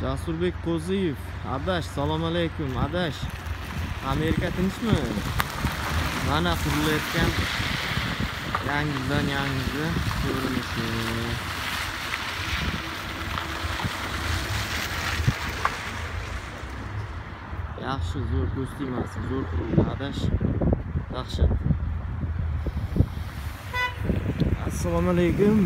Casurbek Qo'ziyev, Adaş, salam aleyküm, Adaş. Amerika tinchmi? Mana qurilayotgan yangi ko'rinishi. Yaxshi, zo'r do'stimasi, zo'r Adaş. Yaxshi. Assalomu alaykum.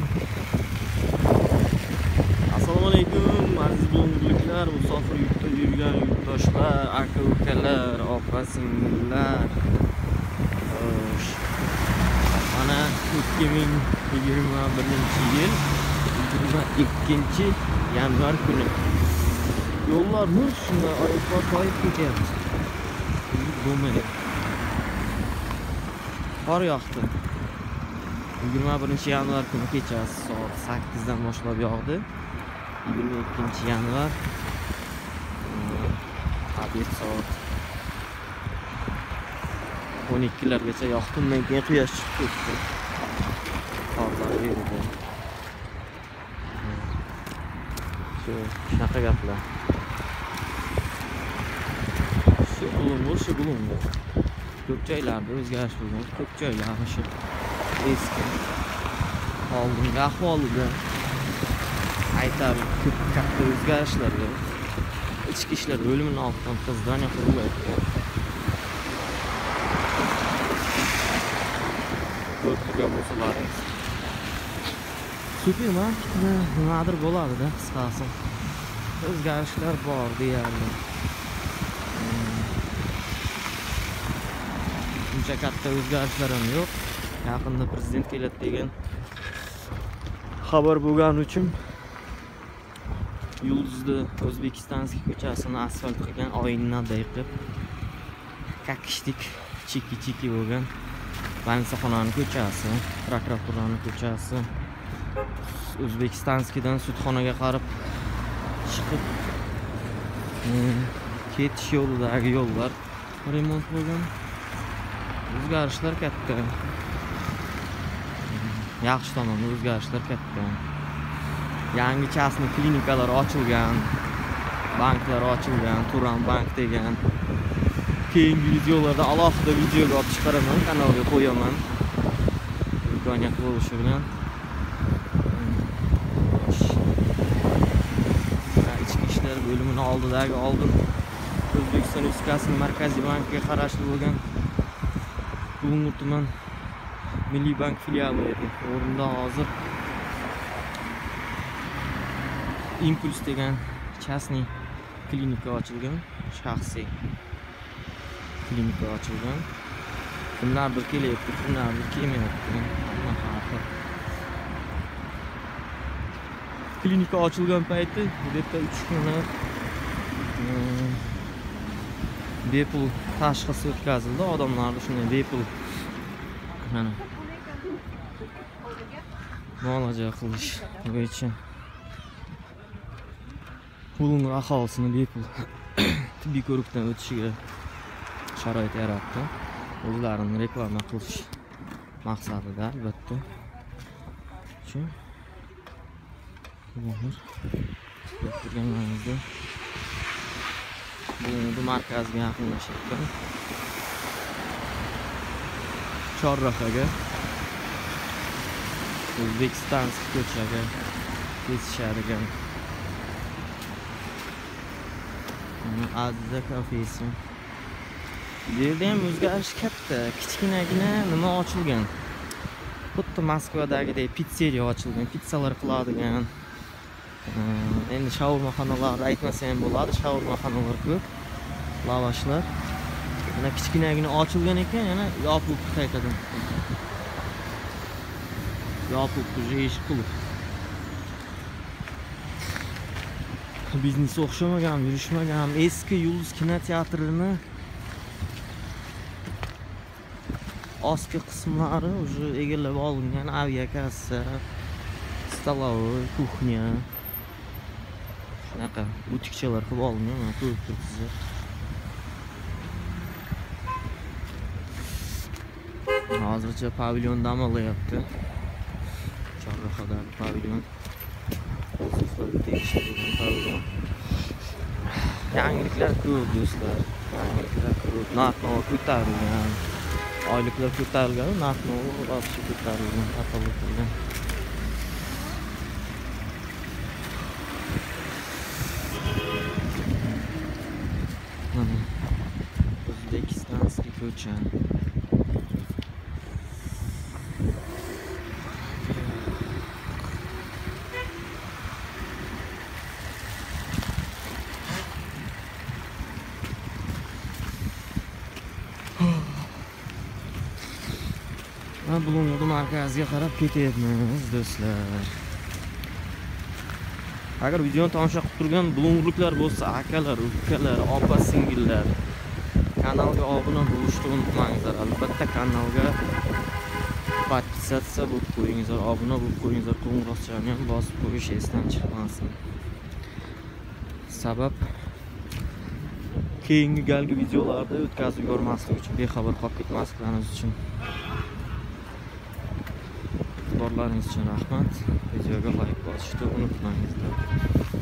Assalomu alaykum, aziz do'stlar, musofir yurgan yurtdoshlar, aka-ukalar, opa-singillar. Mana 2021-yil 22-yanvar kuni. Yo'llar nur shunda oyoqqa toyib ketyapti. Bo'lmaydi. Qor yog'di. 21-yanvar kuni kechasi soat 8dan boshlab yog'di. 22-yanvar habib soat 12largacha yoqtimdan keyin quyosh chiqib ketdi. Qorlar erdi. Shu shunaqa gaplar. Shu bulunmu. Ko'p joylarda o'zgarish bo'lgan, ko'p joylarda shu eski oldingi ahvolida aytar ko'p katta o'zgarishlarga ichki ishlar bo'limini olgan qizdani qurilayotgan. Ko'rgan bo'lsalaringiz. Supermarketda nimadir bo'ladi-da, qisqasi. O'zgarishlar bor deyarli. Buncha katta o'zgarishlar ham yo'q. Yaqinda prezident keladi degan xabar bo'lgani uchun Yulduzda O'zbekistonskiy ko'chasini asfalt qilgan oyinada yiqib, kakishdik, chiki-chiki bo'lgan bansaxonaning ko'chasi, prokuraturaning ko'chasi, O'zbekistonskidan sudxonaga qarab chiqib ketish yo'lidagi yo'llar remont bo'lgan. O'zgarishlar katta. Yaxshi tomoni o'zgarishlar katta. Yangi chasni klinikalar ochilgan, banklar ochilgan, Turan bank degan. Keyingi videolarda alohida videoga olib chiqaraman, kanalga qo'yaman. Imkoniyat bo'lishi bilan. Ichki ishlar bo'limini oldidagi O'zbekiston Respublikasi Markaziy bankiga qarashli bo'lgan Qumqo'rg'on tuman Milliy bank filiali edi. O'rnida hozir Impuls degan частный klinika ochilgan, shaxsiy klinika ochilgan. Bunlar bir kelyapti, bunlar bir kelmayapti. Klinika ochilgan payti bu yerda 3 kunni bepul tashxis o'tkazildi. Odamlarga shunday bepul mana muolaja qilish bo'yicha Qulun aholisini bepul tibbiy ko'rikdan o'tishiga sharoit yaratdi. O'zlarini reklama qilish maqsadida albatta. Bu markazga yaqinlashibdi. Chorrahaga O'zbekistonskiy ko'chaga kesishadigan Aziza kafesi. Bu yerda ham o'zgarish katta, kichkinagina nima ochilgan. Xuddi Moskvadagidek pitseriya ochilgan, pizzalar qiladigan. Endi shaurmaxonalar aytmasa ham bo'ladi, shaurmaxonalar ko'p. Lavashlar. Mana kichkinagina ochilgan ekan, yana yopib qaytadan. Yopib ish qilib. Biznes o'xshamagan, yurishmagan eski Yulduz kinoteatrini oski qismlari o'zi egallab olingan, aviakassa, stolovoy, kuxnya shunaqa butikchalar qilib olingan, mana ko'rib turibsiz. Hozircha pavilyon dam olyapti. Chorrahadagi pavilyon. This is for the Yangiliklar ko'p do'stlar. Yangiliklar ko'p. Narxlar ko'tarilgan. Oyliklar ko'tarilgan, narxlar ko'tarilgan, xatolar ko'tarilgan. Mana O'zbekistonskiy ko'cha. Bulunduğum markazga qarab ketyapmiz do'stlar. Agar videoni tomosha qilib turgan bulung'liklar bo'lsa, akalar, ukalar, opa-singillar, kanalga obuna bo'lishni unutmangizlar. Albatta kanalga podpisatsiya bo'lib qo'yingizlar, obuna bo'lib qo'yingizlar, qo'ng'iroqchani ham bosib qo'yish esdan chiqmasin. Sabab keyingi galgi videolarda o'tkazib ko'rmaslik uchun, bexabar qolib ketmasliklaringiz uchun. E'tiborlaringiz uchun rahmat. Videoga like bosishni unutmayınız da.